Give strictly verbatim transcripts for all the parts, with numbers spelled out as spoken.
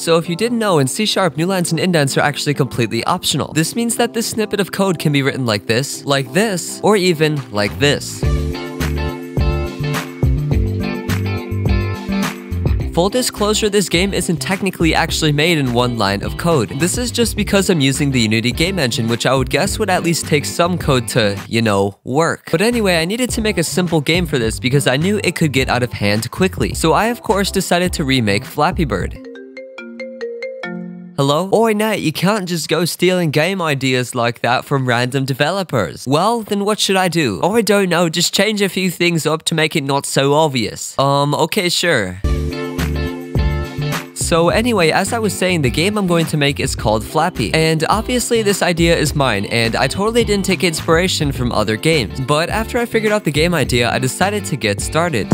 So if you didn't know, in C sharp, new lines and indents are actually completely optional. This means that this snippet of code can be written like this, like this, or even like this. Full disclosure, this game isn't technically actually made in one line of code. This is just because I'm using the Unity game engine, which I would guess would at least take some code to, you know, work. But anyway, I needed to make a simple game for this because I knew it could get out of hand quickly. So I, of course, decided to remake Flappy Bird. Hello? Oi, Nate, you can't just go stealing game ideas like that from random developers. Well, then what should I do? Oh, I don't know, just change a few things up to make it not so obvious. Um, okay, sure. So anyway, as I was saying, the game I'm going to make is called Flappy, and obviously this idea is mine, and I totally didn't take inspiration from other games. But after I figured out the game idea, I decided to get started.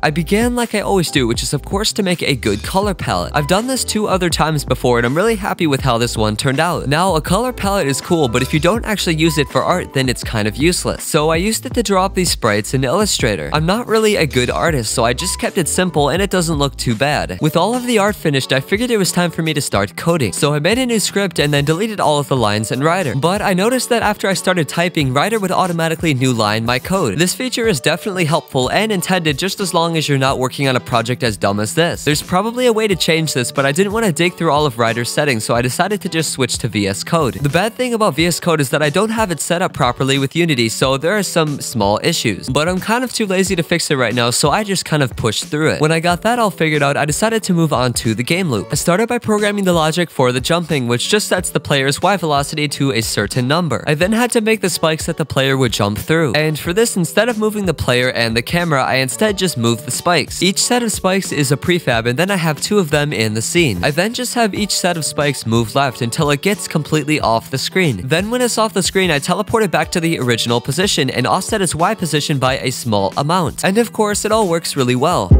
I began like I always do, which is of course to make a good color palette. I've done this two other times before, and I'm really happy with how this one turned out. Now, a color palette is cool, but if you don't actually use it for art, then it's kind of useless. So I used it to draw up these sprites in Illustrator. I'm not really a good artist, so I just kept it simple, and it doesn't look too bad. With all of the art finished, I figured it was time for me to start coding. So I made a new script and then deleted all of the lines in Rider. But I noticed that after I started typing, Rider would automatically new line my code. This feature is definitely helpful and intended just as long as you're not working on a project as dumb as this. There's probably a way to change this, but I didn't want to dig through all of Rider's settings, so I decided to just switch to V S Code. The bad thing about V S Code is that I don't have it set up properly with Unity, so there are some small issues. But I'm kind of too lazy to fix it right now, so I just kind of pushed through it. When I got that all figured out, I decided to move on to the game loop. I started by programming the logic for the jumping, which just sets the player's Y velocity to a certain number. I then had to make the spikes that the player would jump through. And for this, instead of moving the player and the camera, I instead just moved the spikes. Each set of spikes is a prefab, and then I have two of them in the scene. I then just have each set of spikes move left until it gets completely off the screen. Then when it's off the screen, I teleport it back to the original position and offset its Y position by a small amount. And of course, it all works really well.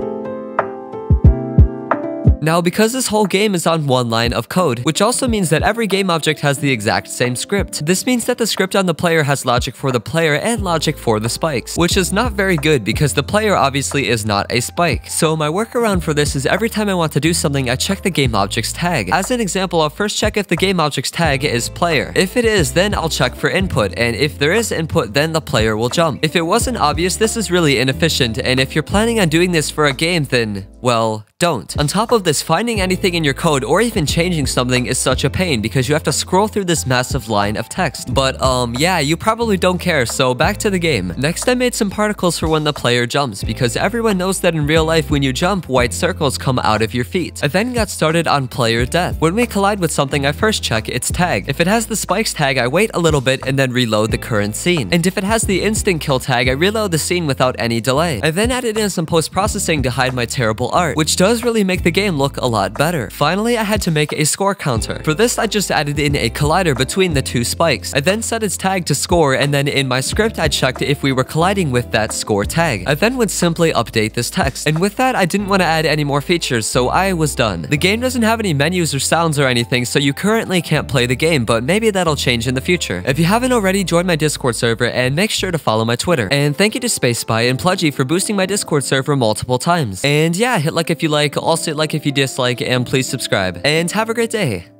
Now, because this whole game is on one line of code, which also means that every game object has the exact same script. This means that the script on the player has logic for the player and logic for the spikes, which is not very good because the player obviously is not a spike. So my workaround for this is every time I want to do something, I check the game object's tag. As an example, I'll first check if the game object's tag is player. If it is, then I'll check for input, and if there is input, then the player will jump. If it wasn't obvious, this is really inefficient, and if you're planning on doing this for a game, then, well, don't. On top of this, finding anything in your code or even changing something is such a pain because you have to scroll through this massive line of text. But um, yeah, you probably don't care, so back to the game. Next, I made some particles for when the player jumps because everyone knows that in real life when you jump, white circles come out of your feet. I then got started on player death. When we collide with something, I first check its tag. If it has the spikes tag, I wait a little bit and then reload the current scene. And if it has the instant kill tag, I reload the scene without any delay. I then added in some post-processing to hide my terrible art, which does really make the game look a lot better. Finally, I had to make a score counter. For this, I just added in a collider between the two spikes. I then set its tag to score, and then in my script, I checked if we were colliding with that score tag. I then would simply update this text. And with that, I didn't want to add any more features, so I was done. The game doesn't have any menus or sounds or anything, so you currently can't play the game, but maybe that'll change in the future. If you haven't already, join my Discord server, and make sure to follow my Twitter. And thank you to Spacespy and Pludgy for boosting my Discord server multiple times. And yeah, hit like if you like, also like if you dislike, and please subscribe. And have a great day!